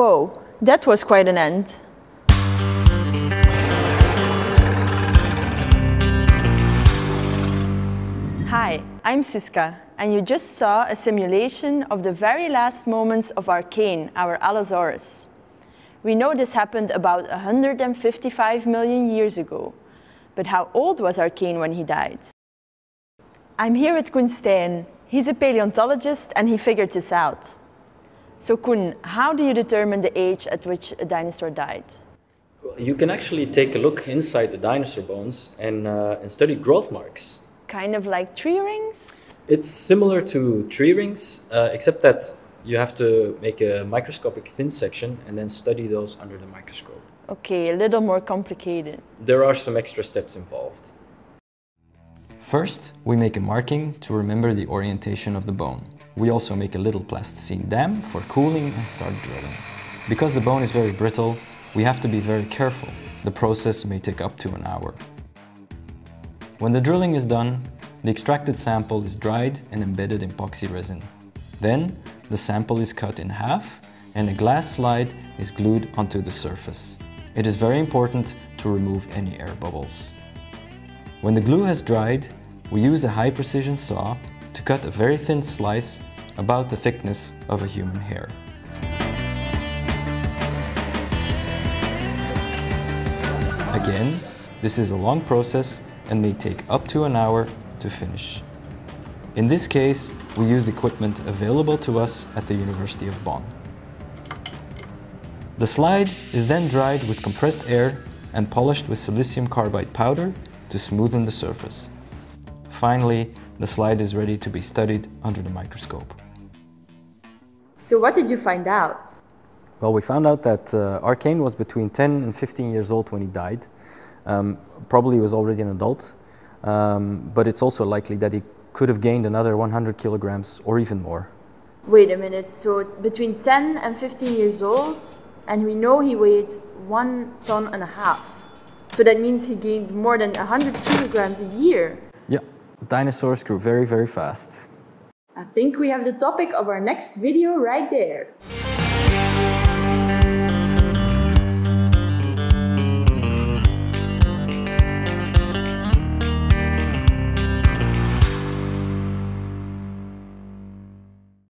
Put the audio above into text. Whoa, that was quite an end. Hi, I'm Siska, and you just saw a simulation of the very last moments of Arkhane, our Allosaurus. We know this happened about 155 million years ago, but how old was Arkhane when he died? I'm here with Koen Stein. He's a paleontologist and he figured this out. So Koen, how do you determine the age at which a dinosaur died? You can actually take a look inside the dinosaur bones and study growth marks. Kind of like tree rings? It's similar to tree rings, except that you have to make a microscopic thin section and then study those under the microscope. Okay, a little more complicated. There are some extra steps involved. First, we make a marking to remember the orientation of the bone. We also make a little plasticine dam for cooling and start drilling. Because the bone is very brittle, we have to be very careful. The process may take up to an hour. When the drilling is done, the extracted sample is dried and embedded in epoxy resin. Then, the sample is cut in half and a glass slide is glued onto the surface. It is very important to remove any air bubbles. When the glue has dried, we use a high-precision saw to cut a very thin slice about the thickness of a human hair. Again, this is a long process and may take up to an hour to finish. In this case, we used equipment available to us at the University of Bonn. The slide is then dried with compressed air and polished with silicium carbide powder to smoothen the surface. Finally, the slide is ready to be studied under the microscope. So what did you find out? Well, we found out that Arkhane was between 10 and 15 years old when he died. Probably was already an adult, but it's also likely that he could have gained another 100 kilograms or even more. Wait a minute, so between 10 and 15 years old, and we know he weighed 1.5 tons. So that means he gained more than 100 kilograms a year. Yeah, dinosaurs grew very, very fast. I think we have the topic of our next video right there.